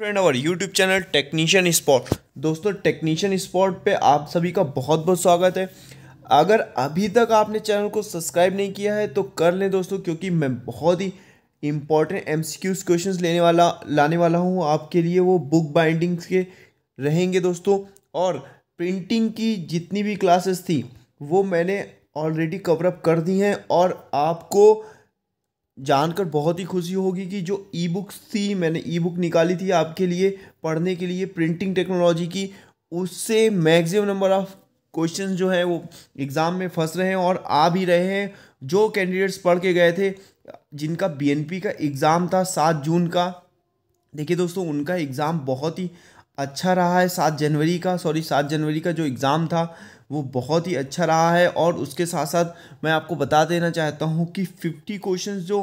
Friend our YouTube channel technician spot. दोस्तों technician spot पे आप सभी का बहुत बहुत स्वागत है। अगर अभी तक आपने चैनल को सब्सक्राइब नहीं किया है तो कर लें दोस्तों, क्योंकि मैं बहुत ही इम्पॉर्टेंट एमसीक्यूज क्वेश्चंस लाने वाला हूँ आपके लिए। वो बुक बाइंडिंग्स के रहेंगे दोस्तों, और प्रिंटिंग की जितनी भी क्लासेस थी वो मैंने ऑलरेडी कवरअप कर दी हैं, और आपको जानकर बहुत ही खुशी होगी कि जो ई बुक्स थी, मैंने ई बुक निकाली थी आपके लिए पढ़ने के लिए प्रिंटिंग टेक्नोलॉजी की, उससे मैक्सिमम नंबर ऑफ क्वेश्चंस जो है वो एग्ज़ाम में फंस रहे हैं और आ भी रहे हैं। जो कैंडिडेट्स पढ़ के गए थे जिनका बीएनपी का एग्ज़ाम था 7 जून का, देखिए दोस्तों उनका एग्ज़ाम बहुत ही अच्छा रहा है। 7 जनवरी का जो एग्ज़ाम था वो बहुत ही अच्छा रहा है। और उसके साथ साथ मैं आपको बता देना चाहता हूँ कि 50 क्वेश्चंस जो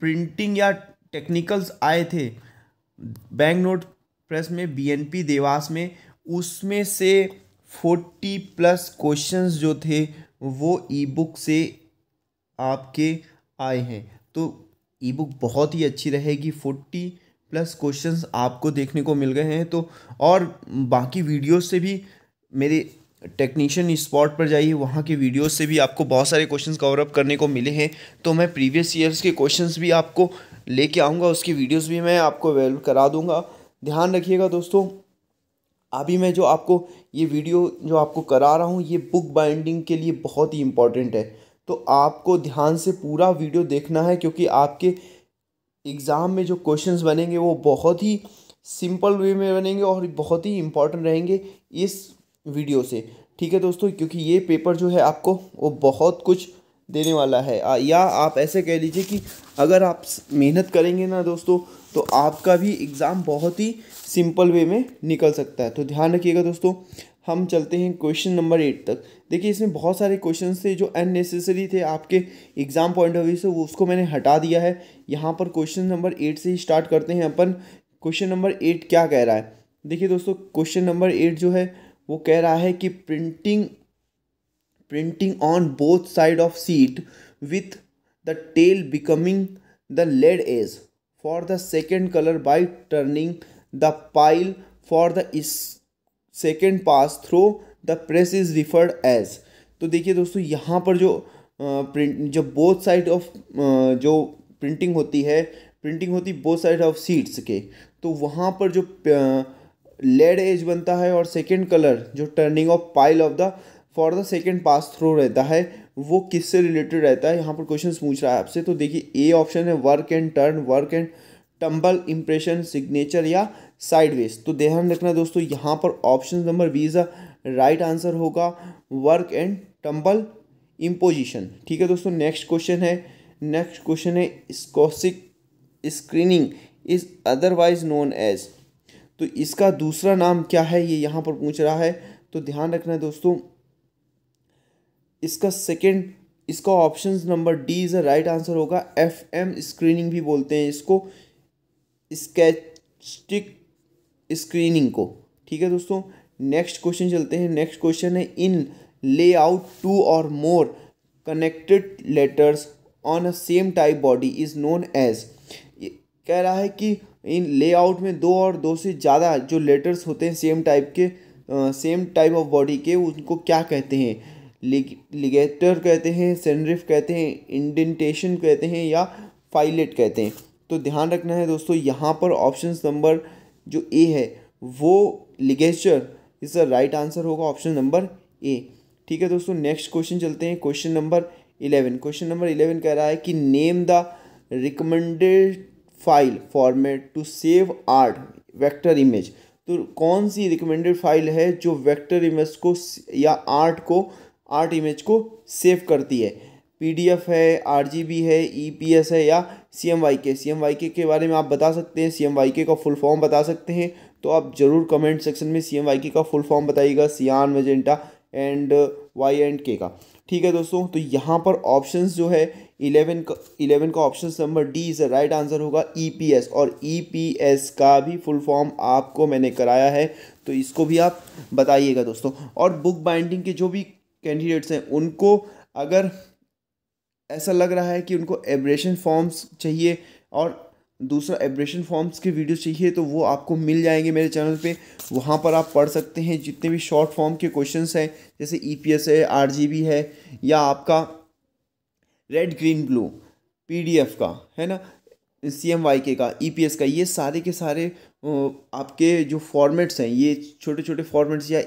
प्रिंटिंग या टेक्निकल्स आए थे बैंक नोट प्रेस में बीएनपी देवास में, उसमें से 40 प्लस क्वेश्चंस जो थे वो ई बुक से आपके आए हैं। तो ई बुक बहुत ही अच्छी रहेगी, 40 प्लस क्वेश्चंस आपको देखने को मिल गए हैं। तो और बाकी वीडियो से भी मेरे टेक्नीशियन स्पॉट पर जाइए, वहाँ के वीडियोस से भी आपको बहुत सारे क्वेश्चंस कवरअप करने को मिले हैं। तो मैं प्रीवियस ईयर्स के क्वेश्चंस भी आपको लेके आऊँगा, उसकी वीडियोस भी मैं आपको अवेलेबल करा दूँगा। ध्यान रखिएगा दोस्तों, अभी मैं जो आपको ये वीडियो जो आपको करा रहा हूँ ये बुक बाइंडिंग के लिए बहुत ही इम्पॉर्टेंट है। तो आपको ध्यान से पूरा वीडियो देखना है, क्योंकि आपके एग्ज़ाम में जो क्वेश्चंस बनेंगे वो बहुत ही सिंपल वे में बनेंगे और बहुत ही इम्पॉर्टेंट रहेंगे इस वीडियो से। ठीक है दोस्तों, क्योंकि ये पेपर जो है आपको वो बहुत कुछ देने वाला है, या आप ऐसे कह लीजिए कि अगर आप मेहनत करेंगे ना दोस्तों तो आपका भी एग्ज़ाम बहुत ही सिंपल वे में निकल सकता है। तो ध्यान रखिएगा दोस्तों, हम चलते हैं क्वेश्चन नंबर 8 तक। देखिए इसमें बहुत सारे क्वेश्चन थे जो अननेसेसरी थे आपके एग्ज़ाम पॉइंट ऑफ व्यू से, वो उसको मैंने हटा दिया है। यहाँ पर क्वेश्चन नंबर 8 से ही स्टार्ट करते हैं अपन। क्वेश्चन नंबर 8 क्या कह रहा है, देखिए दोस्तों क्वेश्चन नंबर 8 जो है वो कह रहा है कि printing on both side of sheet with the tail becoming the lead edge for the second colour by turning the pile for the second pass through the press is referred as. तो देखिए दोस्तों यहाँ पर जो both side of जो printing होती both side of sheets के, तो वहाँ पर जो लेड एज बनता है और सेकेंड कलर जो turning of pile of the for the second pass through रहता है, वो किससे रिलेटेड रहता है यहाँ पर क्वेश्चन पूछ रहा है आपसे। तो देखिए ए ऑप्शन है work and turn, work and tumble, impression, signature या साइडवेज। तो ध्यान रखना दोस्तों यहाँ पर ऑप्शन नंबर बी का राइट आंसर होगा, वर्क एंड टम्बल, इम्पोजिशन। ठीक है दोस्तों, नेक्स्ट क्वेश्चन है stochastic screening is otherwise known as, तो इसका दूसरा नाम क्या है ये यहाँ पर पूछ रहा है। तो ध्यान रखना है दोस्तों, इसका option number D is a right answer होगा। एफएम स्क्रीनिंग भी बोलते हैं इसको, स्केचस्टिक स्क्रीनिंग को। ठीक है दोस्तों, नेक्स्ट क्वेश्चन चलते हैं। नेक्स्ट क्वेश्चन है इन लेआउट 2 और more connected letters on a same type body is known as. कह रहा है कि इन लेआउट में 2 और 2 से ज़्यादा जो लेटर्स होते हैं सेम टाइप ऑफ बॉडी के, उनको क्या कहते हैं, लिगेटर कहते हैं, सेंड्रिफ कहते हैं, इंडेंटेशन कहते हैं या फाइलेट कहते हैं। तो ध्यान रखना है दोस्तों, यहाँ पर ऑप्शन नंबर जो ए है वो लिगेचर इसका राइट आंसर होगा, ऑप्शन नंबर ए। ठीक है दोस्तों, नेक्स्ट क्वेश्चन चलते हैं। Question number 11। क्वेश्चन नंबर 11 कह रहा है कि name the recommended file format to save art vector image. तो कौन सी रिकमेंडेड फाइल है जो वेक्टर इमेज को या आर्ट इमेज को सेव करती है? पीडीएफ है, आरजीबी है, ईपीएस है या सीएमवाईके। सीएमवाईके के बारे में आप बता सकते हैं, सीएमवाईके का फुल फॉर्म बता सकते हैं, तो आप ज़रूर कमेंट सेक्शन में सीएमवाईके का फुल फॉर्म बताइएगा, cyan magenta and Y and K का। ठीक है दोस्तों, तो यहाँ पर ऑप्शंस जो है 11 का option number D is right answer होगा, ईपीएस। और ईपीएस का भी फुल फॉर्म आपको मैंने कराया है, तो इसको भी आप बताइएगा दोस्तों। और बुक बाइंडिंग के जो भी कैंडिडेट्स हैं उनको अगर ऐसा लग रहा है कि उनको एब्रेशन फॉर्म्स चाहिए और दूसरा एब्रेशन फॉर्म्स के वीडियो चाहिए तो वो आपको मिल जाएंगे मेरे चैनल पे, वहाँ पर आप पढ़ सकते हैं। जितने भी शॉर्ट फॉर्म के क्वेश्चंस हैं जैसे ईपीएस है, आरजीबी है, या आपका रेड ग्रीन ब्लू पीडीएफ का है ना, सीएमवाईके का, ईपीएस का, ये सारे के सारे आपके जो फॉर्मेट्स हैं, ये छोटे छोटे फॉर्मेट्स या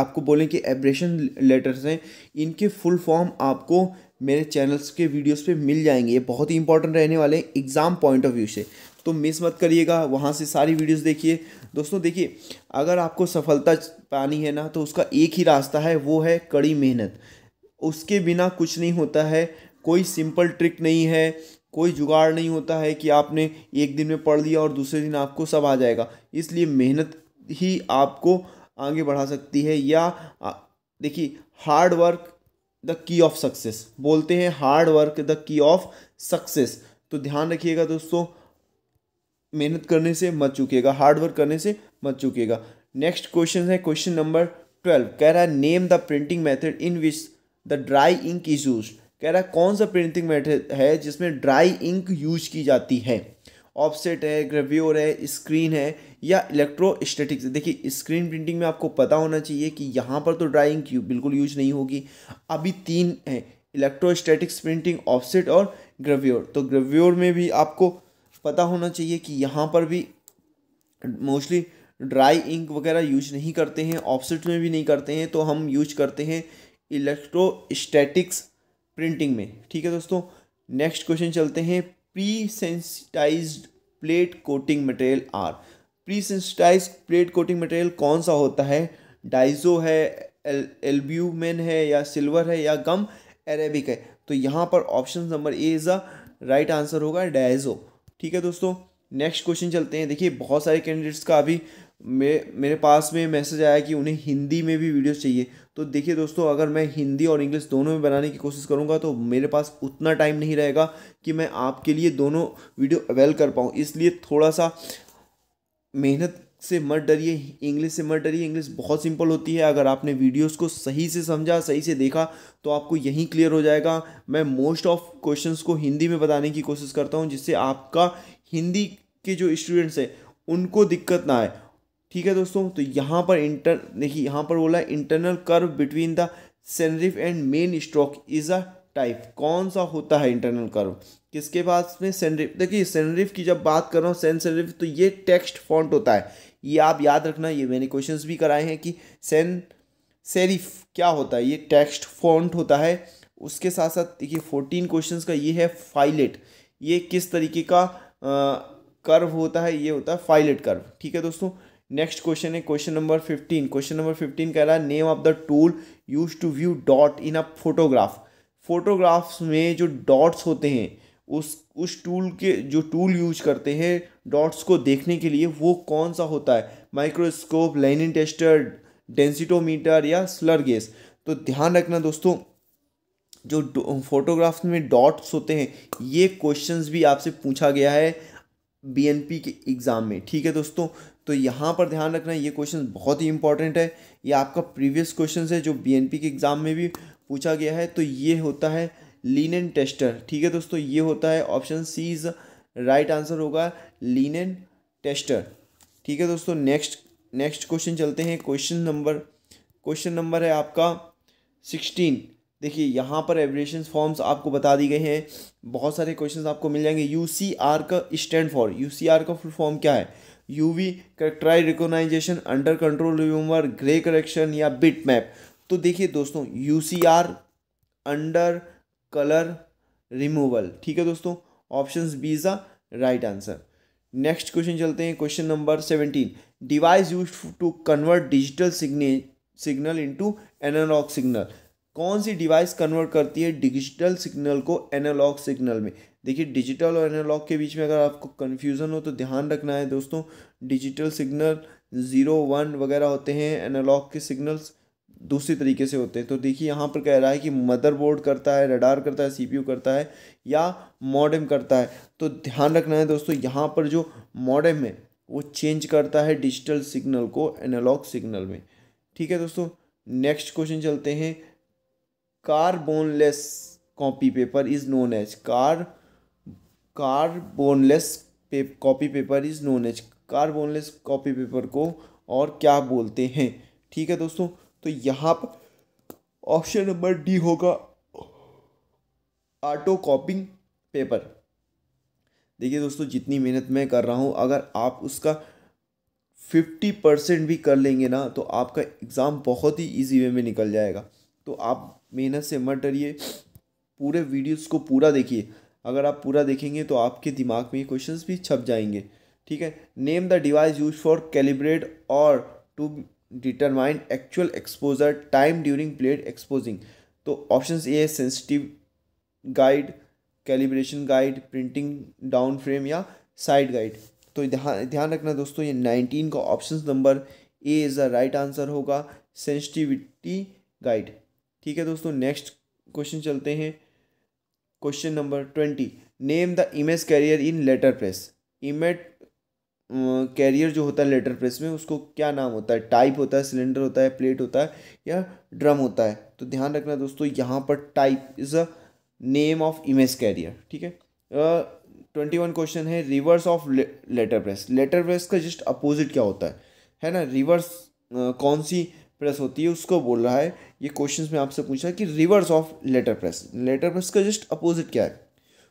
आपको बोलें कि एब्रेशन लेटर्स हैं, इनके फुल फॉर्म आपको मेरे चैनल्स के वीडियोस पे मिल जाएंगे। ये बहुत ही इंपॉर्टेंट रहने वाले हैं एग्ज़ाम पॉइंट ऑफ व्यू से, तो मिस मत करिएगा, वहाँ से सारी वीडियोस देखिए। दोस्तों देखिए, अगर आपको सफलता पानी है ना तो उसका एक ही रास्ता है, वो है कड़ी मेहनत। उसके बिना कुछ नहीं होता है, कोई सिंपल ट्रिक नहीं है, कोई जुगाड़ नहीं होता है कि आपने एक दिन में पढ़ लिया और दूसरे दिन आपको सब आ जाएगा। इसलिए मेहनत ही आपको आगे बढ़ा सकती है, या देखिए hard work the key of success बोलते हैं, hard work the key of success. तो ध्यान रखिएगा दोस्तों, मेहनत करने से मत चूकिएगा, हार्ड वर्क करने से मत चूकिएगा। नेक्स्ट क्वेश्चन है क्वेश्चन नंबर 12, कह रहा है name the printing method in which the dry ink is use. कह रहा है कौन सा प्रिंटिंग मेथड है जिसमें ड्राई इंक यूज की जाती है। ऑफसेट है, ग्रेव्योर है, स्क्रीन है, या इलेक्ट्रोस्टैटिक्स। देखिए स्क्रीन प्रिंटिंग में आपको पता होना चाहिए कि यहाँ पर तो ड्राई इंक बिल्कुल यूज नहीं होगी। अभी तीन हैं, इलेक्ट्रोस्टैटिक्स प्रिंटिंग, ऑफसेट और ग्रेव्योर। तो ग्रेव्योर में भी आपको पता होना चाहिए कि यहाँ पर भी मोस्टली ड्राई इंक वगैरह यूज नहीं करते हैं, ऑफसेट में भी नहीं करते हैं, तो हम यूज करते हैं इलेक्ट्रोस्टैटिक्स प्रिंटिंग में। ठीक है दोस्तों, नेक्स्ट क्वेश्चन चलते हैं। Pre sensitized plate coating material are. Pre sensitized plate coating material कौन सा होता है? डाइजो है, एल्ब्यूमेन है, या सिल्वर है, या गम एरेबिक है। तो यहाँ पर option number A is the right answer होगा, डाइजो। ठीक है दोस्तों, नेक्स्ट क्वेश्चन चलते हैं। देखिए बहुत सारे कैंडिडेट्स का अभी मेरे पास में मैसेज आया कि उन्हें हिंदी में भी वीडियोस चाहिए। तो देखिए दोस्तों, अगर मैं हिंदी और इंग्लिश दोनों में बनाने की कोशिश करूंगा तो मेरे पास उतना टाइम नहीं रहेगा कि मैं आपके लिए दोनों वीडियो अवेल कर पाऊँ। इसलिए थोड़ा सा मेहनत से मत डरिए, इंग्लिश से मत डरिए। इंग्लिश बहुत सिंपल होती है, अगर आपने वीडियोस को सही से समझा, सही से देखा तो आपको यहीं क्लियर हो जाएगा। मैं मोस्ट ऑफ क्वेश्चंस को हिंदी में बताने की कोशिश करता हूँ, जिससे आपका हिंदी के जो स्टूडेंट्स हैं उनको दिक्कत ना आए। ठीक है दोस्तों, तो यहाँ पर देखिए यहाँ पर बोला internal curve between the serif and main stroke is a type. कौन सा होता है इंटरनल कर्व किसके पास में? सेनरिफ। देखिए सेनरिफ की जब बात कर रहा हूँ, सेनरिफ तो ये टेक्स्ट फॉन्ट होता है, ये आप याद रखना। ये मैंने क्वेश्चंस भी कराए हैं कि सेरिफ क्या होता है, ये टेक्स्ट फॉन्ट होता है। उसके साथ साथ देखिए 14 क्वेश्चंस का ये है फाइलेट। ये किस तरीके का कर्व होता है? ये होता है फाइलेट कर्व। ठीक है दोस्तों, नेक्स्ट क्वेश्चन है क्वेश्चन नंबर 15। क्वेश्चन नंबर 15 कह रहा है name of the tool use to view dot in a photograph. Photographs में जो डॉट्स होते हैं उस टूल के जो टूल यूज करते हैं डॉट्स को देखने के लिए, वो कौन सा होता है? माइक्रोस्कोप, लाइनिंग टेस्टर, डेंसिटोमीटर, या स्लर गेज। तो ध्यान रखना दोस्तों, जो फोटोग्राफ्स में डॉट्स होते हैं, ये क्वेश्चंस भी आपसे पूछा गया है बीएनपी के एग्ज़ाम में। ठीक है दोस्तों, तो यहाँ पर ध्यान रखना, ये क्वेश्चन बहुत ही इंपॉर्टेंट है। ये आपका प्रीवियस क्वेश्चन है जो बीएनपी के एग्ज़ाम में भी पूछा गया है। तो ये होता है लिनन टेस्टर। ठीक है दोस्तों, ये होता है, option C is right answer होगा, लिनन टेस्टर। ठीक है दोस्तों, नेक्स्ट क्वेश्चन चलते हैं। क्वेश्चन नंबर है आपका 16। देखिए यहाँ पर एब्रेशन फॉर्म्स आपको बता दी गई हैं, बहुत सारे क्वेश्चंस आपको मिल जाएंगे। यूसीआर का स्टैंड फॉर, यूसीआर का फुल फॉर्म क्या है? UV characterise recognisation, under control remover, grey correction, या बिट मैप। तो देखिए दोस्तों, यूसीआर अंडर कलर रिमूवल। ठीक है दोस्तों, option B is the right answer. Next question चलते हैं, question number 17। Device used to convert digital signal into analogue signal. कौन सी डिवाइस कन्वर्ट करती है डिजिटल सिग्नल को एनालॉग सिग्नल में? देखिए डिजिटल और एनालॉग के बीच में अगर आपको कन्फ्यूज़न हो तो ध्यान रखना है दोस्तों, डिजिटल सिग्नल 0, 1 वगैरह होते हैं, एनालॉग के सिग्नल्स दूसरी तरीके से होते हैं। तो देखिए यहाँ पर कह रहा है कि मदरबोर्ड करता है, रडार करता है, सीपीयू करता है, या मॉडेम करता है। तो ध्यान रखना है दोस्तों, यहाँ पर जो मॉडेम है वो चेंज करता है डिजिटल सिग्नल को एनालॉग सिग्नल में। ठीक है दोस्तों, नेक्स्ट क्वेश्चन चलते हैं। Carbonless copy paper is known as. Carbonless copy paper is known as carbonless copy paper को और क्या बोलते हैं। ठीक है दोस्तों, तो यहाँ पर ऑप्शन नंबर डी होगा ऑटो कॉपिंग पेपर। देखिए दोस्तों, जितनी मेहनत मैं कर रहा हूँ, अगर आप उसका 50% भी कर लेंगे ना तो आपका एग्ज़ाम बहुत ही इजी वे में निकल जाएगा। तो आप मेहनत से मत डरिए, पूरे वीडियोस को पूरा देखिए। अगर आप पूरा देखेंगे तो आपके दिमाग में ये क्वेश्चंस भी छप जाएंगे। ठीक है, name the device use for calibrate और to determine actual exposure time during plate exposing. तो ऑप्शन ए है sensitive guide, calibration guide, printing down frame या साइड गाइड। तो ध्यान रखना दोस्तों, ये 19 का option number A is the right answer होगा, सेंसिटिविटी गाइड। ठीक है दोस्तों, नेक्स्ट क्वेश्चन चलते हैं। Question number 20, name the image carrier in letter press. Image carrier जो होता है लेटर प्रेस में, उसको क्या नाम होता है? टाइप होता है, सिलेंडर होता है, प्लेट होता है या ड्रम होता है? तो ध्यान रखना दोस्तों, यहाँ पर type is a name of image carrier. ठीक है, 21 क्वेश्चन है reverse of letter press. Letter press का जस्ट अपोजिट क्या होता है ना? रिवर्स कौन सी प्रेस होती है उसको बोल रहा है। ये क्वेश्चन में आपसे पूछा है कि reverse of letter press, letter press का जस्ट अपोजिट क्या है?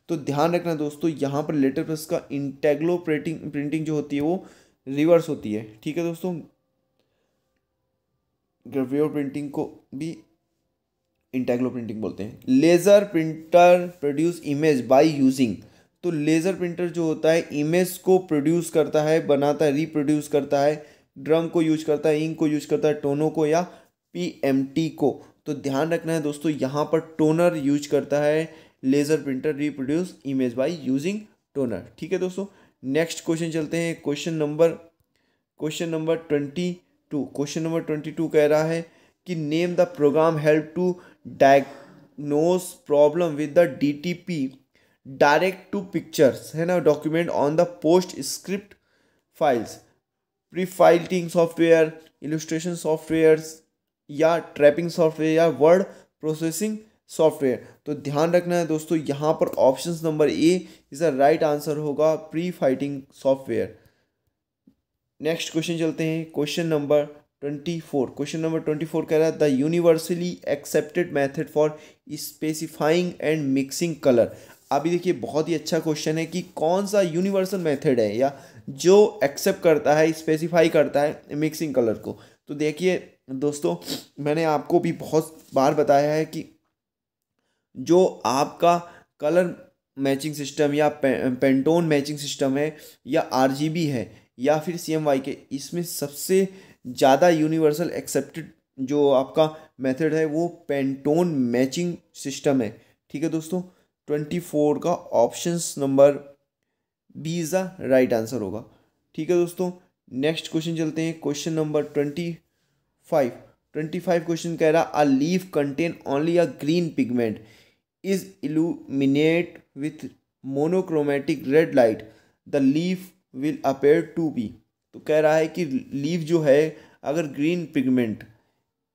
तो ध्यान रखना दोस्तों, यहाँ पर लेटर प्रेस का इंटेग्लो प्रिंटिंग जो होती है वो रिवर्स होती है। ठीक है दोस्तों, ग्रेवियर प्रिंटिंग को भी इंटेग्लो प्रिंटिंग बोलते हैं। Laser printer produce image by using. तो लेज़र प्रिंटर जो होता है इमेज को प्रोड्यूस करता है, बनाता है, रिप्रोड्यूस करता है, ड्रम को यूज करता है, इंक को यूज करता है, टोनों को या पीएमटी को। तो ध्यान रखना है दोस्तों, यहाँ पर टोनर यूज करता है laser printer, reproduce image by using toner. ठीक है दोस्तों, नेक्स्ट क्वेश्चन चलते हैं। क्वेश्चन नंबर 22, कह रहा है कि name the program help to diagnose problem with the DTP direct to pictures, है ना, document on the post script files, pre filing software, illustration software या ट्रैपिंग सॉफ्टवेयर या वर्ड प्रोसेसिंग सॉफ्टवेयर। तो ध्यान रखना है दोस्तों, यहाँ पर ऑप्शन नंबर ए इसका राइट आंसर होगा, pre filing software. Next question चलते हैं। क्वेश्चन नंबर 24 कह रहा है the universally accepted method for specifying and mixing colour. अभी देखिए, बहुत ही अच्छा क्वेश्चन है कि कौन सा यूनिवर्सल मेथड है या जो एक्सेप्ट करता है, स्पेसिफाई करता है मिक्सिंग कलर को। तो देखिए दोस्तों, मैंने आपको भी बहुत बार बताया है कि जो आपका कलर मैचिंग सिस्टम या पेंटोन मैचिंग सिस्टम है या आरजीबी है या फिर सीएमवाईके, इसमें सबसे ज़्यादा यूनिवर्सल एक्सेप्टेड जो आपका मेथड है वो पेंटोन मैचिंग सिस्टम है। ठीक है दोस्तों, 24 का options number B is the right answer होगा। ठीक है दोस्तों, नेक्स्ट क्वेश्चन चलते हैं। क्वेश्चन नंबर 25 क्वेश्चन कह रहा a leaf contain only a green pigment is illuminate with monochromatic red light the leaf will appear to be. तो कह रहा है कि लीफ जो है अगर ग्रीन पिगमेंट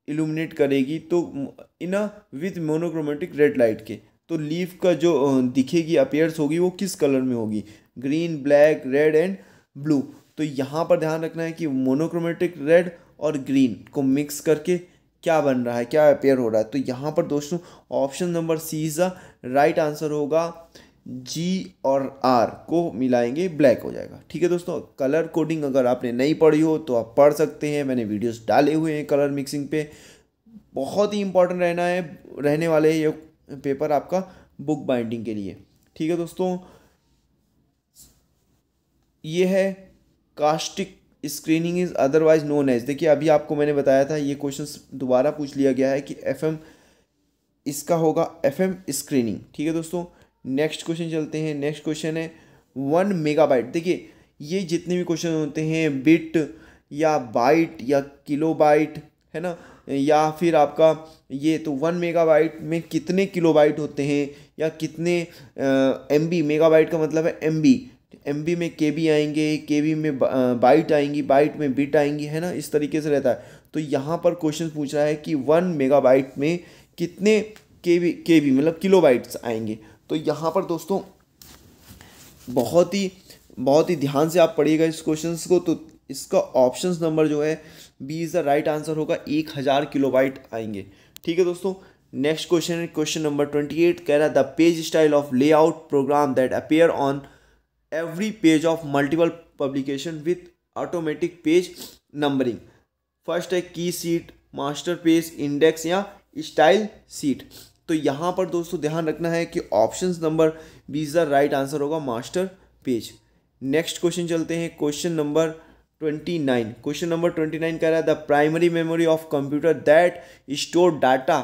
इल्यूमिनेट करेगी तो इन विथ मोनोक्रोमेटिक रेड लाइट के, तो लीफ का जो दिखेगी, अपीयर्स होगी, वो किस कलर में होगी? Green, black, red and blue. तो यहाँ पर ध्यान रखना है कि मोनोक्रोमेटिक रेड और ग्रीन को मिक्स करके क्या बन रहा है, क्या अपीयर हो रहा है। तो यहाँ पर दोस्तों option number C is the right answer होगा, जी और आर को मिलाएंगे ब्लैक हो जाएगा। ठीक है दोस्तों, कलर कोडिंग अगर आपने नहीं पढ़ी हो तो आप पढ़ सकते हैं, मैंने वीडियोस डाले हुए हैं कलर मिक्सिंग पे। बहुत ही इंपॉर्टेंट रहने वाले ये पेपर आपका बुक बाइंडिंग के लिए। ठीक है दोस्तों, ये है caustic screening is otherwise known as. देखिए, अभी आपको मैंने बताया था, ये क्वेश्चन दोबारा पूछ लिया गया है कि इसका होगा एफएम स्क्रीनिंग। ठीक है दोस्तों, नेक्स्ट क्वेश्चन चलते हैं। नेक्स्ट क्वेश्चन है 1 मेगाबाइट। देखिए, ये जितने भी क्वेश्चन होते हैं बिट या बाइट या किलोबाइट, है ना, या फिर आपका ये, तो 1 मेगाबाइट में कितने किलोबाइट होते हैं या कितने एमबी, मेगाबाइट का मतलब है एमबी में केबी आएंगे, केबी में बाइट आएंगी, बाइट में बिट आएंगी, है ना, इस तरीके से रहता है। तो यहाँ पर क्वेश्चन पूछ रहा है कि 1 मेगाबाइट में कितने केबी मतलब किलोबाइट्स आएंगे। तो यहाँ पर दोस्तों बहुत ही बहुत ही ध्यान से आप पढ़िएगा इस क्वेश्चन को। तो इसका ऑप्शन नंबर जो है B is the right answer होगा, 1000 किलोबाइट आएंगे। ठीक है दोस्तों, नेक्स्ट क्वेश्चन है क्वेश्चन नंबर 28। कह रहा the page style of layout program that appear on every page of multiple publication with automatic page numbering. First है की सीट, मास्टर पेज, इंडेक्स या स्टाइल सीट। तो यहाँ पर दोस्तों ध्यान रखना है कि ऑप्शन नंबर 20 का राइट आंसर होगा मास्टर पेज। नेक्स्ट क्वेश्चन चलते हैं क्वेश्चन नंबर 29। क्वेश्चन नंबर 29 कह रहा है the primary memory of computer that store data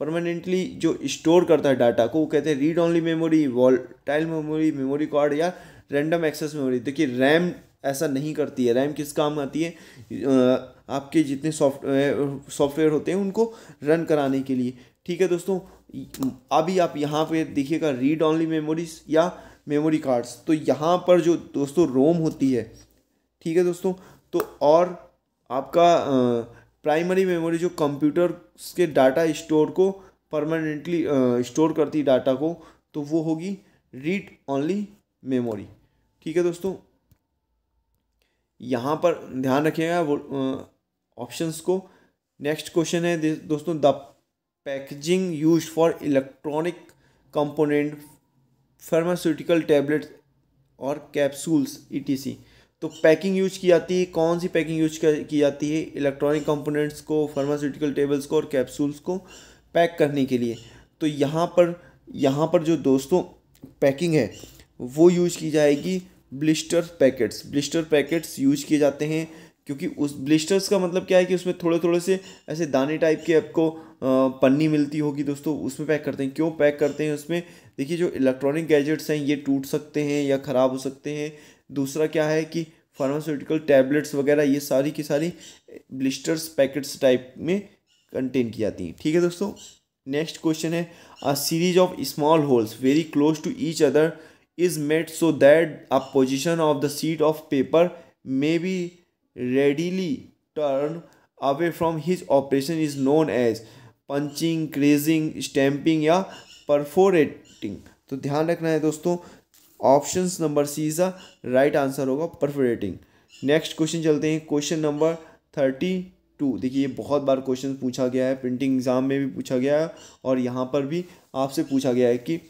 permanently जो स्टोर करता है डाटा को वो कहते हैं read only memory, volatile memory, memory card या रैंडम एक्सेस मेमोरी। देखिए रैम ऐसा नहीं करती है। रैम किस काम आती है, आपके जितने सॉफ्टवेयर होते हैं उनको रन कराने के लिए। ठीक है दोस्तों, अभी आप यहाँ पे देखिएगा रीड ऑनली मेमोरीज या मेमोरी कार्ड्स। तो यहाँ पर जो दोस्तों रोम होती है, ठीक है दोस्तों, तो और आपका प्राइमरी मेमोरी जो कंप्यूटर के डाटा स्टोर को परमानेंटली स्टोर करती डाटा को, तो वो होगी रीड ऑनली मेमोरी। ठीक है दोस्तों, यहाँ पर ध्यान रखिएगा ऑप्शंस को। नेक्स्ट क्वेश्चन है दोस्तों the packaging used for electronic component, pharmaceutical tablets और कैप्सूल्स ETC। तो पैकिंग यूज की जाती है, कौन सी पैकिंग यूज की जाती है इलेक्ट्रॉनिक कंपोनेंट्स को, फार्मास्यूटिकल टेबल्स को और कैप्सूल्स को पैक करने के लिए। तो यहाँ पर जो दोस्तों पैकिंग है वो यूज की जाएगी blister packets. Blister packets use किए जाते हैं क्योंकि उस ब्लिस्टर्स का मतलब क्या है कि उसमें थोड़े थोड़े से ऐसे दाने टाइप के आपको पन्नी मिलती होगी दोस्तों, उसमें पैक करते हैं। क्यों पैक करते हैं उसमें, देखिए जो इलेक्ट्रॉनिक गैजेट्स हैं ये टूट सकते हैं या ख़राब हो सकते हैं। दूसरा क्या है कि फार्मास्यूटिकल टैबलेट्स वगैरह ये सारी की सारी ब्लिस्टर्स पैकेट्स टाइप में कंटेन की जाती हैं। ठीक है दोस्तों, नेक्स्ट क्वेश्चन है a series of small holes very close to each other is made so that a position of the sheet of paper may be readily turn away from his operation is known as punching, क्रेजिंग, stamping या perforating. तो ध्यान रखना है दोस्तों, option number C का right answer होगा perforating. Next question चलते हैं क्वेश्चन नंबर 32। देखिए ये बहुत बार क्वेश्चन पूछा गया है, प्रिंटिंग एग्जाम में भी पूछा गया है और यहाँ पर भी आपसे पूछा गया है कि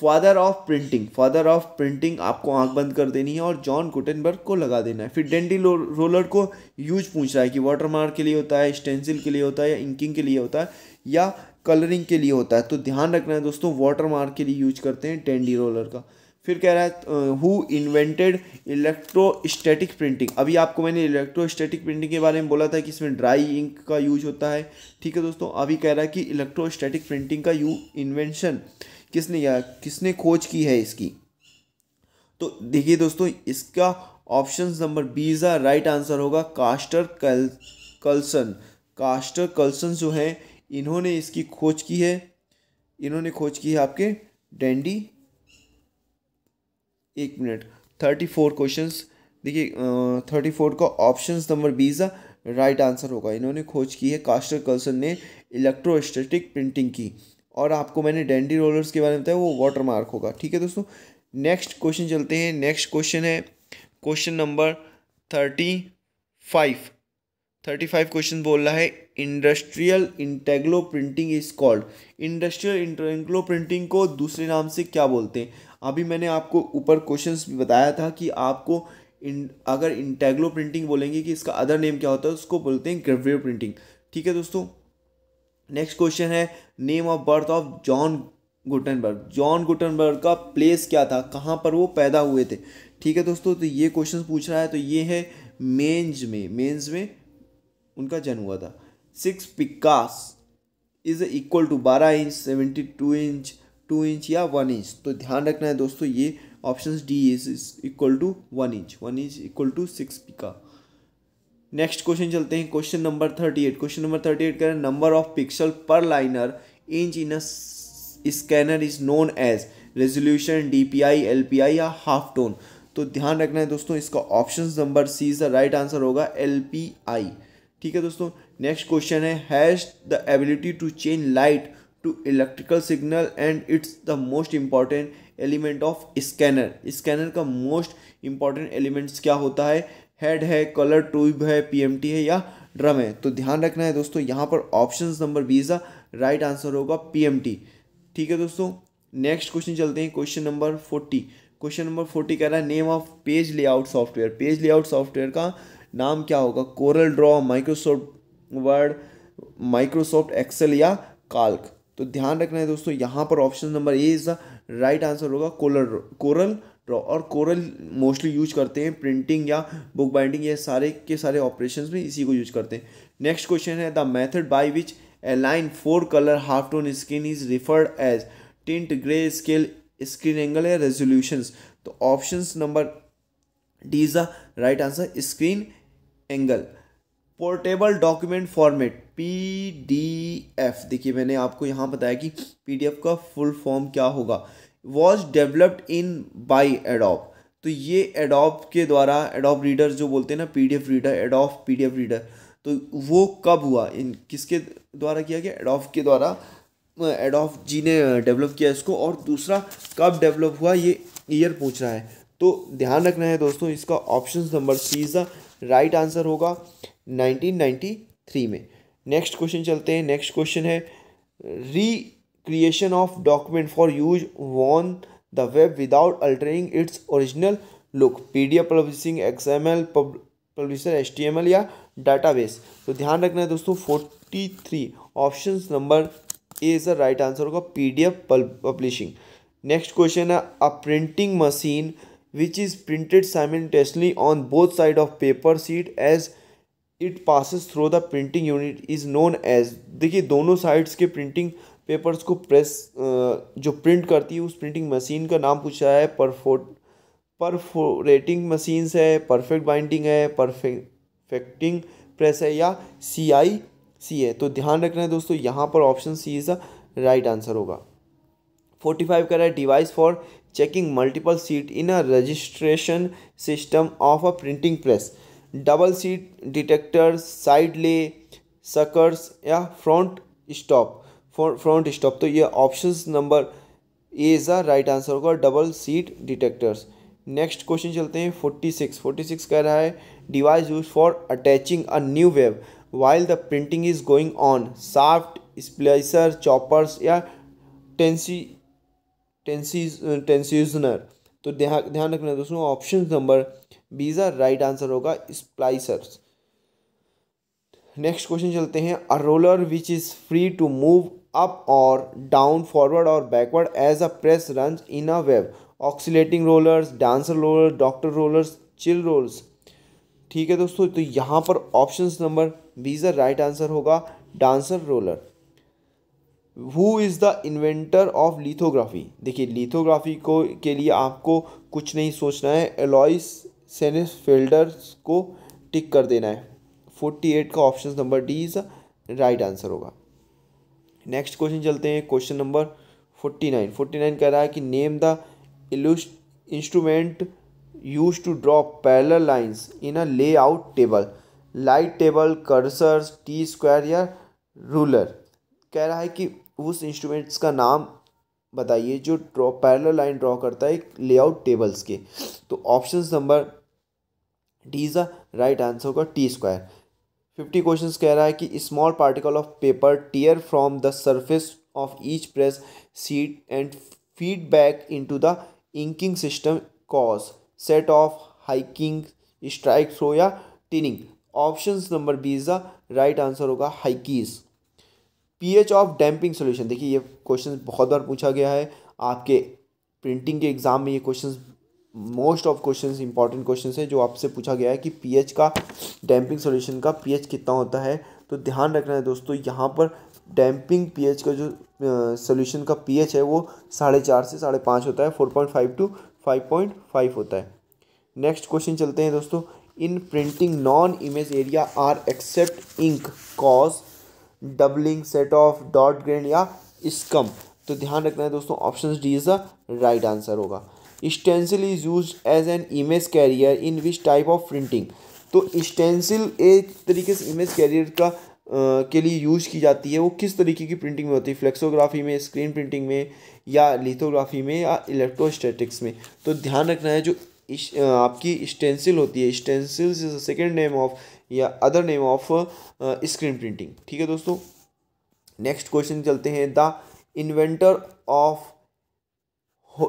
फादर ऑफ प्रिंटिंग आपको आंख बंद कर देनी है और जॉन गुटेनबर्ग को लगा देना है। फिर डेंडी रोलर को यूज पूछ रहा है कि वाटरमार्क के लिए होता है, स्टेंसिल के लिए होता है या इंकिंग के लिए होता है या कलरिंग के लिए होता है। तो ध्यान रखना है दोस्तों, वाटरमार्क के लिए यूज करते हैं डेंडी रोलर का। फिर कह रहा है हु इन्वेंटेड इलेक्ट्रोस्टैटिक प्रिंटिंग। अभी आपको मैंने इलेक्ट्रोस्टैटिक प्रिंटिंग के बारे में बोला था कि इसमें ड्राई इंक का यूज होता है। ठीक है दोस्तों, अभी कह रहा है कि इलेक्ट्रोस्टैटिक प्रिंटिंग का इन्वेंशन किसने खोज की है इसकी। तो देखिए दोस्तों, इसका ऑप्शन नंबर बी का राइट आंसर होगा कार्लसन। कार्लसन जो है इन्होंने इसकी खोज की है। इन्होंने खोज की है आपके डेंडी 1 मिनट 34 क्वेश्चंस। देखिए 34 का ऑप्शन नंबर बी का राइट आंसर होगा। इन्होंने खोज की है, कार्लसन ने इलेक्ट्रोस्टैटिक प्रिंटिंग की और आपको मैंने डेंडी रोलर्स के बारे में बताया, वो वाटरमार्क होगा। ठीक है दोस्तों, नेक्स्ट क्वेश्चन चलते हैं। नेक्स्ट क्वेश्चन है क्वेश्चन नंबर 35। 35 क्वेश्चन बोल रहा है industrial intaglio printing is called. Industrial intaglio printing को दूसरे नाम से क्या बोलते हैं। अभी मैंने आपको ऊपर क्वेश्चंस भी बताया था कि आपको अगर इंटेग्लो प्रिंटिंग बोलेंगे कि इसका अदर नेम क्या होता है, उसको बोलते हैं ग्रेवियर प्रिंटिंग। ठीक है दोस्तों, नेक्स्ट क्वेश्चन है name of birth of John Gutenberg. John Gutenberg का प्लेस क्या था, कहाँ पर वो पैदा हुए थे। ठीक है दोस्तों, तो ये क्वेश्चन पूछ रहा है। तो ये है मेंज में उनका जन्म हुआ था। 6 picas is equal to 12 inch, 72 inch, 2 inch या 1 इंच। तो ध्यान रखना है दोस्तों, ये option D is equal to 1 inch. 1 inch equal to 6 pica. Next question चलते हैं क्वेश्चन नंबर 38। क्वेश्चन नंबर 38 कह रहे हैं number of pixel per liner inch in a scanner is known as resolution, DPI, LPI या half tone. तो ध्यान रखना है दोस्तों, इसका ऑप्शन नंबर सी का राइट आंसर होगा LPI। ठीक है दोस्तों, नेक्स्ट क्वेश्चन है has the ability to change light to electrical signal and it's the most important element of scanner. Scanner का मोस्ट इंपॉर्टेंट एलिमेंट्स क्या होता है? हेड है, कलर ट्यूब है, पीएमटी है या ड्रम है। तो ध्यान रखना है दोस्तों, यहाँ पर ऑप्शन नंबर बी का राइट आंसर होगा पीएमटी। ठीक है दोस्तों, नेक्स्ट क्वेश्चन चलते हैं, क्वेश्चन नंबर 40। क्वेश्चन नंबर 40 कह रहा है name of page layout software. Page layout software का नाम क्या होगा? Corel draw, Microsoft word, Microsoft Excel या काल्क। तो ध्यान रखना है दोस्तों, यहाँ पर option number A is the right answer होगा कोरल ड्रॉ। और कोरल मोस्टली यूज करते हैं प्रिंटिंग या बुक बाइंडिंग, ये सारे के सारे ऑपरेशंस में इसी को यूज करते हैं। नेक्स्ट क्वेश्चन है the method by which a line four colour half tone screen is referred as tint, grey scale, screen angle या रेजोल्यूशंस। तो option number D is the right answer, screen angle. Portable document format PDF, देखिए मैंने आपको यहाँ बताया कि PDF का full form क्या होगा। Was developed in by Adobe. तो ये एडोब के द्वारा, एडोब रीडर जो बोलते हैं ना, PDF reader, Adobe PDF reader, तो वो कब हुआ, इन किसके द्वारा किया गया? एडोब के द्वारा, एडोब जी ने डेवलप किया इसको। और दूसरा कब डेवलप हुआ, ये ईयर पूछ रहा है, तो ध्यान रखना है दोस्तों, इसका option number C is the right answer होगा 1993 में। नेक्स्ट क्वेश्चन चलते हैं, नेक्स्ट क्वेश्चन है recreation of document for use on the web without altering its original look, PDF publishing, XML publisher, HTML या डाटाबेस। तो ध्यान रखना है दोस्तों 43, option number A is the right answer होगा पीडीएफ पब्लिशिंग। नेक्स्ट क्वेश्चन है a printing machine which is printed simultaneously on both side of paper sheet as it passes through the printing unit is known as. देखिए दोनों sides के printing papers को press जो print करती है उस printing machine का नाम पूछा है। परफोरेटिंग मशीन्स है, परफेक्ट बाइंडिंग है, परफेक्टिंग प्रेस है या CIC है। तो ध्यान रखना है दोस्तों, यहाँ पर option C is the right answer होगा। 45 का है device for checking multiple sheet in a registration system of a printing press, double sheet detector, side lay, suckers या फ्रंट स्टॉप। तो ये option number A is the right answer होगा, double sheet detectors. Next question चलते हैं 46 कह रहा है device use for attaching a new web while the printing is going on, shaft, splicer, choppers या टेंसीजनर। तो ध्यान रखना दोस्तों, option number B is the right answer होगा, स्प्लाइसर्स। नेक्स्ट क्वेश्चन चलते हैं a roller which is free to move up और down, forward और backward as a press run in a web, oscillating rollers, dancer roller, doctor rollers, chill rolls. ठीक है दोस्तों, तो यहाँ पर option number B is the right answer होगा, dancer roller. Who is the inventor of lithography. देखिए lithography को के लिए आपको कुछ नहीं सोचना है, एलॉइस सेनेफेल्डर को टिक कर देना है। 48 का option number D is right answer होगा। नेक्स्ट क्वेश्चन चलते हैं, क्वेश्चन नंबर 49 कह रहा है कि name the instrument use to draw parallel lines in a layout table, light table, cursors, T square या रूलर। कह रहा है कि उस इंस्ट्रूमेंट्स का नाम बताइए जो ड्रॉ पैरेलल लाइन ड्रॉ करता है लेआउट टेबल्स के। तो option number D is the right answer होगा, टी स्क्वायर। 50 क्वेश्चन कह रहा है कि small particle of paper tear from the surface of each press sheet and feedback into the inking system cause set off hiking, strike through या tinting. Option number B is the right answer होगा, hickeys. PH of damping solution, देखिए ये question बहुत बार पूछा गया है आपके printing के एग्जाम में। ये question most of question important question है जो आपसे पूछा गया है कि पीएच का, डैम्पिंग सोल्यूशन का पीएच कितना होता है। तो ध्यान रखना है दोस्तों, यहाँ पर डैम्पिंग पीएच का जो सोल्यूशन का पीएच है वो 4.5 से 5.5 होता है, 4.5 to 5.5 होता है। नेक्स्ट क्वेश्चन चलते हैं दोस्तों, in printing non image area are accept ink cause doubling, set off, dot grain या स्कम। तो ध्यान रखना है दोस्तों, option D is the right answer होगा। Stencil is use as an image carrier in which type of printing. तो stencil एक तरीके से इमेज कैरियर का के लिए यूज़ की जाती है वो किस तरीके की प्रिंटिंग में होती है, फ्लेक्सोग्राफी में, स्क्रीन प्रिंटिंग में, या लिथोग्राफी में, या इलेक्ट्रोस्टैटिक्स में। तो ध्यान रखना है जो आपकी स्टेंसिल होती है, stencil is a second name of या other name of screen printing. ठीक है दोस्तों, नेक्स्ट क्वेश्चन चलते हैं। The inventor of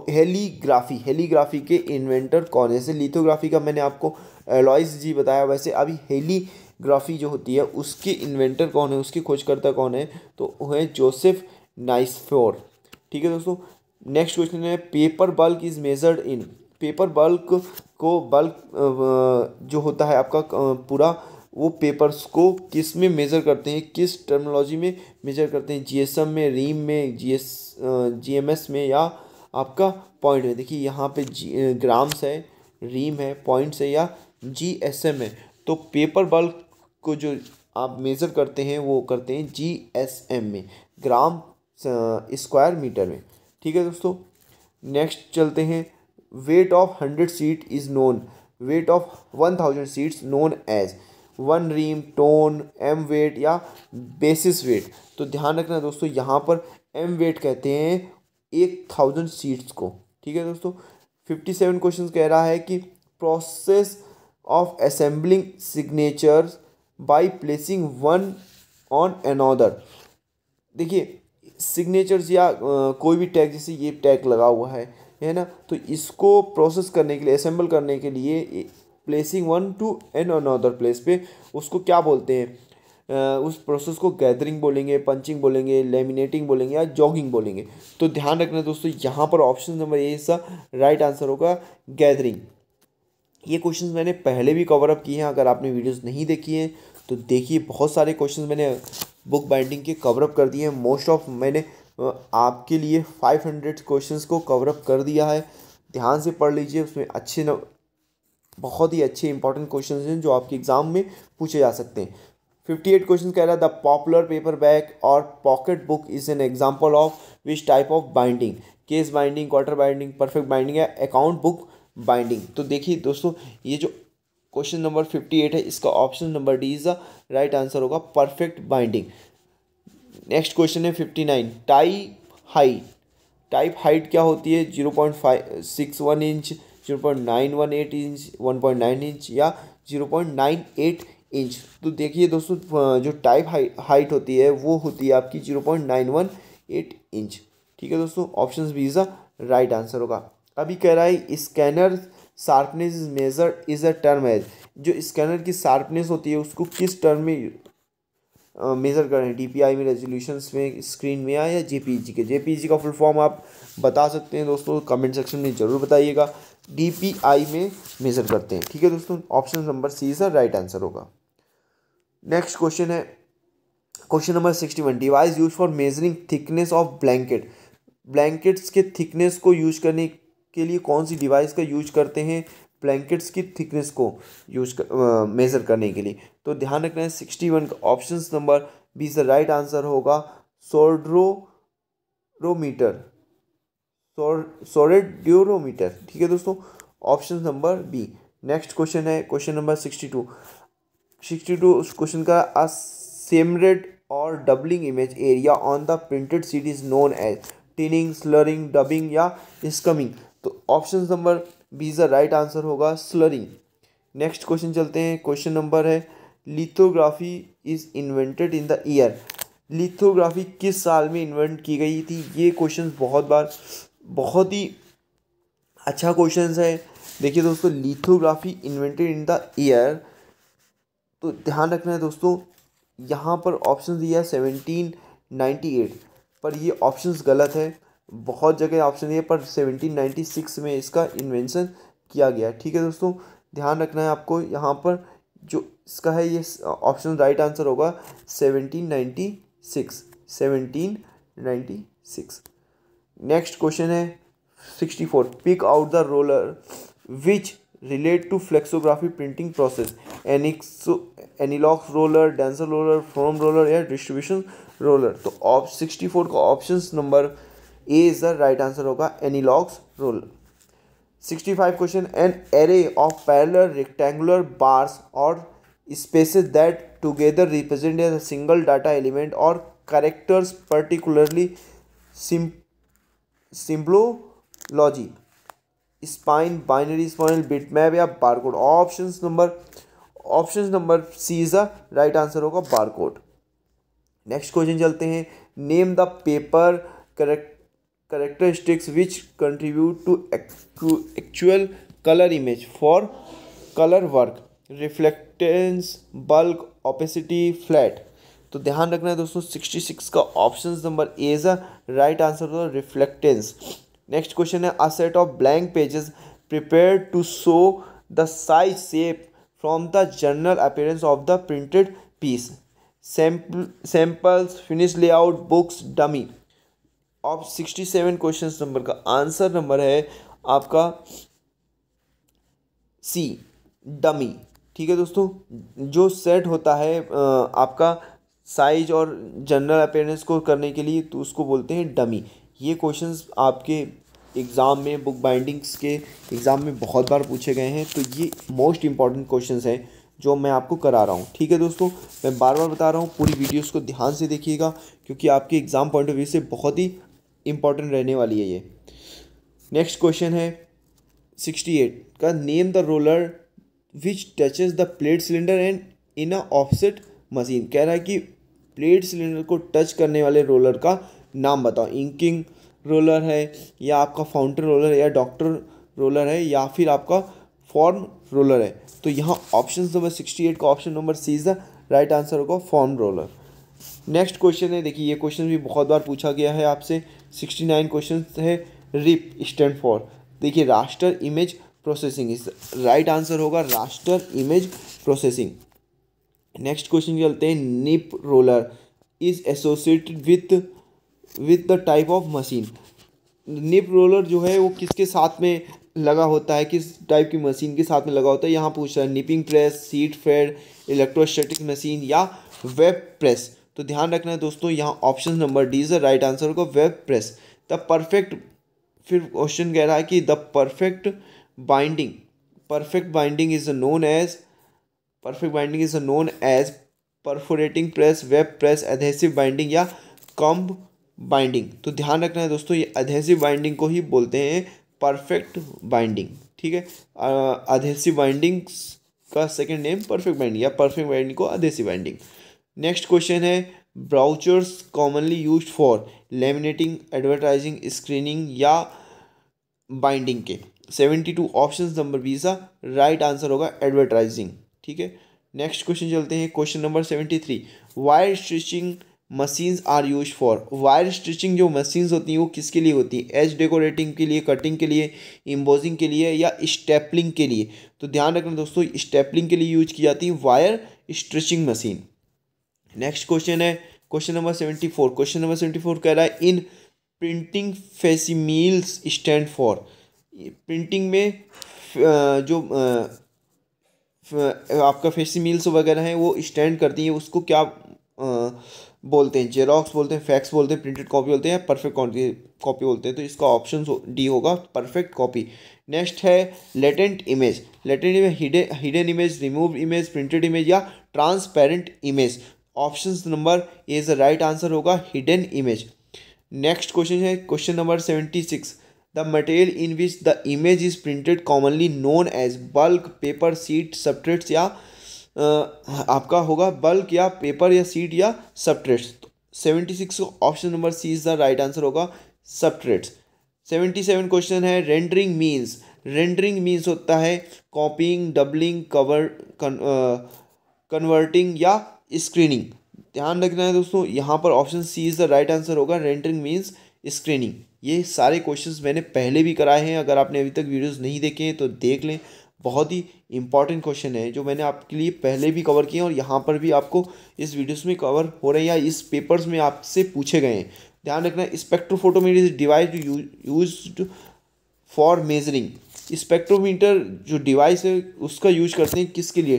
heliography, heliography के इन्वेंटर कौन है? जैसे लिथोग्राफी का मैंने आपको एलॉइस जी बताया, वैसे अभी हेलीग्राफी जो होती है उसके इन्वेंटर कौन है, उसके खोजकर्ता कौन है? तो वो है जोसेफ नाइसफोर। ठीक है दोस्तों, नेक्स्ट क्वेश्चन है paper bulk is measured in. Paper bulk को बल्क जो होता है आपका पूरा, वो पेपर्स को किस में मेज़र करते हैं, किस टर्मिनोलॉजी में मेजर करते हैं? जीएसएम में, रीम में, जीएमएस में, या आपका पॉइंट में। देखिए यहाँ पे ग्राम्स है, रीम है, पॉइंट्स है, या जीएसएम है। तो पेपर बल्क को जो आप मेज़र करते हैं वो करते हैं जीएसएम में, ग्राम स्क्वायर मीटर में। ठीक है दोस्तों, नेक्स्ट चलते हैं। Weight of 100 sheet is known, weight of 1000 sheets known as 1 ream, ton, M weight, या बेसिस वेट। तो ध्यान रखना दोस्तों, यहाँ पर एम वेट कहते हैं 1000 सीट्स को। ठीक है दोस्तों, 57 क्वेश्चन कह रहा है कि process of assembling signatures by placing one on another. देखिए सिग्नेचर्स या कोई भी टैग, जैसे ये टैग लगा हुआ है ना, तो इसको प्रोसेस करने के लिए, असेंबल करने के लिए placing one to an another place पे, उसको क्या बोलते हैं? उस प्रोसेस को गैदरिंग बोलेंगे, पंचिंग बोलेंगे, लेमिनेटिंग बोलेंगे, या जॉगिंग बोलेंगे। तो ध्यान रखना दोस्तों, यहाँ पर ऑप्शन नंबर ए इसका राइट आंसर होगा गैदरिंग। ये क्वेश्चन मैंने पहले भी कवर अप किए हैं, अगर आपने वीडियोस नहीं देखी हैं तो देखिए, बहुत सारे क्वेश्चन मैंने बुक बाइंडिंग के कवर अप कर दिए हैं। मोस्ट ऑफ मैंने आपके लिए 500 क्वेश्चन को कवर अप कर दिया है, ध्यान से पढ़ लीजिए। उसमें अच्छे बहुत ही अच्छे इंपॉर्टेंट क्वेश्चन हैं जो आपके एग्जाम में पूछे जा सकते हैं। 58 क्वेश्चन कह रहा है द पॉपुलर पेपर बैग और pocket book is an example of which type of binding, case binding, quarter binding, perfect binding, या अकाउंट बुक बाइंडिंग। तो देखिए दोस्तों, ये जो क्वेश्चन नंबर 58 है, इसका option number D is the right answer होगा, परफेक्ट बाइंडिंग। नेक्स्ट क्वेश्चन है 59। टाइप हाइट क्या होती है? 0.561 इंच, 0.918 इंच, 1.9 इंच, या 0.98 इंच। तो देखिए दोस्तों, जो टाइप हाइट होती है वो होती है आपकी 0.918 इंच। ठीक है दोस्तों, option B is the right answer होगा। अभी कह रहा है scanner sharpness is measure is a term as, जो स्कैनर की शार्पनेस होती है उसको किस टर्म में मेज़र कर रहे हैं? DPI में, रेजोल्यूशंस में, स्क्रीन में, या JPEG के। JPEG का फुल फॉर्म आप बता सकते हैं दोस्तों, कमेंट सेक्शन में ज़रूर बताइएगा। DPI में मेज़र करते हैं। ठीक है दोस्तों, ऑप्शन नंबर सी इसका राइट आंसर होगा। नेक्स्ट क्वेश्चन है question number 61। Device use for measuring thickness of blanket, blankets के थिकनेस को यूज करने के लिए कौन सी डिवाइस का यूज करते हैं? ब्लैंकेट्स की थिकनेस को यूज मेज़र करने के लिए। तो ध्यान रखना है 61 का ऑप्शन नंबर बी से राइट आंसर होगा, सोरेड्यूरोमीटर। ठीक है दोस्तों, option number B. Next question है क्वेश्चन नंबर 62। उस क्वेश्चन का अ सेमरेड और doubling image area on the printed sheet is known as tinting, slurring, dubbing, या स्कमिंग। तो option number B is the right answer होगा, slurring. Next question चलते हैं। Question number है lithography is invented in the year, lithography किस साल में invent की गई थी? ये क्वेश्चन बहुत ही अच्छा क्वेश्चन है। देखिए दोस्तों, lithography invented in the year, तो ध्यान रखना है दोस्तों, यहाँ पर ऑप्शन दिया है 1798, पर ये ऑप्शन गलत है। बहुत जगह ऑप्शन है, पर 1796 में इसका इन्वेंशन किया गया। ठीक है दोस्तों, ध्यान रखना है आपको, यहाँ पर जो इसका है ये ऑप्शन राइट आंसर होगा 1796। नेक्स्ट क्वेश्चन है 64। Pick out the roller which relate to flexography printing process, anilox roller, dancer roller, foam roller, या डिस्ट्रीब्यूशन रोलर। तो 64 का option number A is the right answer होगा, anilox roller. 65 question, an array of parallel rectangular bars और spaces that together represent a single data element or characters, particularly symbology, spine, binary, spinal, bitmap या barcode. Options number C is the right answer होगा barcode. Next question चलते हैं. Name the paper characteristics which contribute to actual color image for color work. Reflectance, bulk, opacity, flat. तो ध्यान रखना है दोस्तों 66 का option number A is a right answer होगा रिफ्लेक्टेंस. नेक्स्ट क्वेश्चन है a set of blank pages prepared to show the size shape from the general appearance of the printed piece samples finish layout books dummy. Of 67 question number का answer number है आपका सी dummy. ठीक है दोस्तों, जो set होता है आपका साइज और जनरल अपीयरेंस को करने के लिए तो उसको बोलते हैं डमी. ये क्वेश्चंस आपके एग्ज़ाम में बुक बाइंडिंग्स के एग्ज़ाम में बहुत बार पूछे गए हैं, तो ये मोस्ट इंपॉर्टेंट क्वेश्चंस हैं जो मैं आपको करा रहा हूँ. ठीक है दोस्तों, मैं बार बार बता रहा हूँ, पूरी वीडियोस को ध्यान से देखिएगा क्योंकि आपके एग्ज़ाम पॉइंट ऑफ व्यू से बहुत ही इंपॉर्टेंट रहने वाली है ये. नेक्स्ट क्वेश्चन है 68 का. Name the roller which touches the plate cylinder and in a offset machine. कह रहा है कि प्लेट सिलेंडर को टच करने वाले रोलर का नाम बताओ. इंकिंग रोलर है या आपका फाउंटेन रोलर है या डॉक्टर रोलर है या फिर आपका फॉर्म रोलर है. तो यहाँ ऑप्शन नंबर 68 का option number C is the right answer होगा फॉर्म रोलर. नेक्स्ट क्वेश्चन है, देखिए ये क्वेश्चन भी बहुत बार पूछा गया है आपसे. 69 क्वेश्चन है रिप स्टैंड फॉर. देखिए raster image processing is right answer होगा raster image processing. Next question चलते हैं. Nip roller is associated with the type of machine. Nip roller जो है वो किसके साथ में लगा होता है, किस टाइप की मशीन के साथ में लगा होता है, यहाँ पूछ रहा है. Nipping press, sheet fed, electrostatic machine या वेब प्रेस. तो ध्यान रखना है दोस्तों, यहाँ option number D is the right answer होगा वेब प्रेस. द परफेक्ट, फिर क्वेश्चन कह रहा है कि the perfect binding is known as perforating press, web press, adhesive binding या कॉम्ब बाइंडिंग. तो ध्यान रखना है दोस्तों, ये एडहेसिव बाइंडिंग को ही बोलते हैं परफेक्ट बाइंडिंग. ठीक है, एडहेसिव बाइंडिंग का सेकंड नेम परफेक्ट बाइंडिंग या परफेक्ट बाइंडिंग को एडहेसिव बाइंडिंग. नेक्स्ट क्वेश्चन है brochures commonly use for laminating, advertising, screening या बाइंडिंग के. 72 ऑप्शन नंबर बी का राइट आंसर होगा एडवर्टाइजिंग. ठीक है, नेक्स्ट क्वेश्चन चलते हैं. Question number 73 wire stitching machines are use for. Wire stitching जो मशीन्स होती हैं वो किसके लिए होती हैं, एज डेकोरेटिंग के लिए, कटिंग के लिए, एम्बोजिंग के लिए या स्टेपलिंग के लिए. तो ध्यान रखना दोस्तों, स्टेपलिंग के लिए यूज की जाती है wire stitching machine. Next question है क्वेश्चन नंबर 74. क्वेश्चन नंबर 74 कह रहा है in printing facsimiles stand for. Printing में जो आपका फेसिमील्स वगैरह हैं वो स्टैंड करती हैं, उसको क्या बोलते हैं, जेरोक्स बोलते हैं, फैक्स बोलते हैं, प्रिंटेड कॉपी बोलते हैं, परफेक्ट कॉपी बोलते हैं. तो इसका ऑप्शन डी होगा परफेक्ट कॉपी. नेक्स्ट है latent image. Latent image, hidden image, remove image, printed image या transparent image. Option number A is the right answer होगा हिडन इमेज. नेक्स्ट क्वेश्चन है question number 76 the material in which the image is printed commonly known as. Bulk, paper, sheet, substrates या आपका होगा bulk या paper या sheet या substrates. 76 का option number C is the right answer होगा substrates. 77 question है रेंडरिंग मीन्स. रेंडरिंग मीन्स होता है कॉपिंग, डबलिंग, कवर, कन्वर्टिंग या स्क्रीनिंग. ध्यान रखना है दोस्तों, यहाँ पर option C is the right answer होगा रेंडरिंग मीन्स स्क्रीनिंग. ये सारे क्वेश्चंस मैंने पहले भी कराए हैं, अगर आपने अभी तक वीडियोस नहीं देखे हैं तो देख लें. बहुत ही इंपॉर्टेंट क्वेश्चन है जो मैंने आपके लिए पहले भी कवर किए हैं और यहाँ पर भी आपको इस वीडियोस में कवर हो रहे हैं या इस पेपर्स में आपसे पूछे गए हैं. ध्यान रखना spectrophotometer is device use for measuring. Spectrometer जो डिवाइस है उसका यूज करते हैं किसके लिए,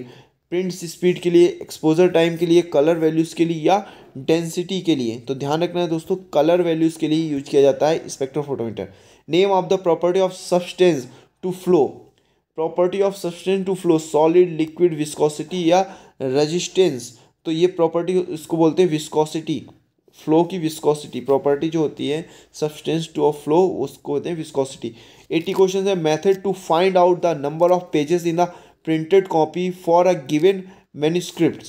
प्रिंट स्पीड के लिए, एक्सपोजर टाइम के लिए, कलर वैल्यूज़ के लिए या डेंसिटी के लिए. तो ध्यान रखना है दोस्तों, कलर वैल्यूज़ के लिए यूज किया जाता है spectrophotometer. Name of the property of substance to flow. Property of substance to flow, solid, liquid, viscosity या रेजिस्टेंस, तो ये प्रॉपर्टी इसको बोलते हैं विस्कोसिटी, फ्लो की विस्कोसिटी प्रॉपर्टी जो होती है सब्सटेंस टू ऑफ फ्लो उसको होते हैं विस्कोसिटी। 80 क्वेश्चन है, method to find out the number of pages in the printed copy for a given manuscript,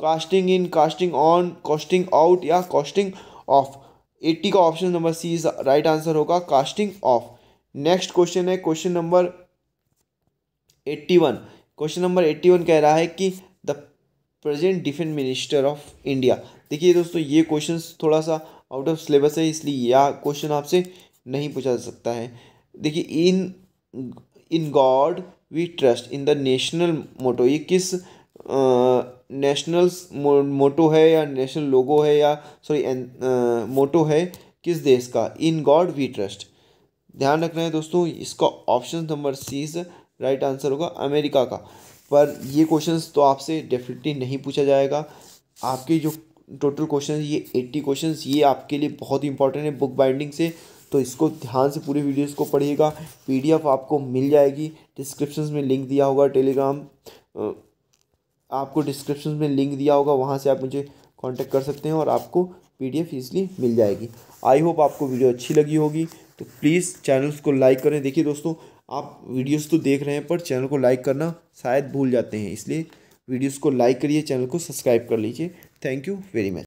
casting in, casting on, casting out या casting off. 80 का option number C is right answer होगा, casting off. Next question है question number 81, question number 81 कह रहा है कि the present defence minister of India. देखिए दोस्तों ये क्वेश्चन थोड़ा सा आउट ऑफ सिलेबस है इसलिए यह क्वेश्चन आपसे नहीं पूछा जा सकता है। देखिए in God we trust in the national motto, ये किस नेशनल मोटो है या नेशनल लोगो है या सॉरी मोटो है किस देश का, इन गॉड वी ट्रस्ट। ध्यान रखना है दोस्तों इसका option number C is right answer होगा, अमेरिका का। पर ये क्वेश्चंस तो आपसे डेफिनेटली नहीं पूछा जाएगा। आपके जो टोटल क्वेश्चन ये 80 क्वेश्चन ये आपके लिए बहुत इंपॉर्टेंट है बुक बाइंडिंग से, तो इसको ध्यान से पूरे वीडियोस को पढ़िएगा। पीडीएफ आपको मिल जाएगी, डिस्क्रिप्शन में लिंक दिया होगा, टेलीग्राम आपको डिस्क्रिप्शन में लिंक दिया होगा, वहाँ से आप मुझे कॉन्टैक्ट कर सकते हैं और आपको पीडीएफ इजीली मिल जाएगी। आई होप आपको वीडियो अच्छी लगी होगी, तो प्लीज़ चैनल्स को लाइक करें। देखिए दोस्तों आप वीडियोस तो देख रहे हैं पर चैनल को लाइक करना शायद भूल जाते हैं, इसलिए वीडियोस को लाइक करिए, चैनल को सब्सक्राइब कर लीजिए। Thank you very much.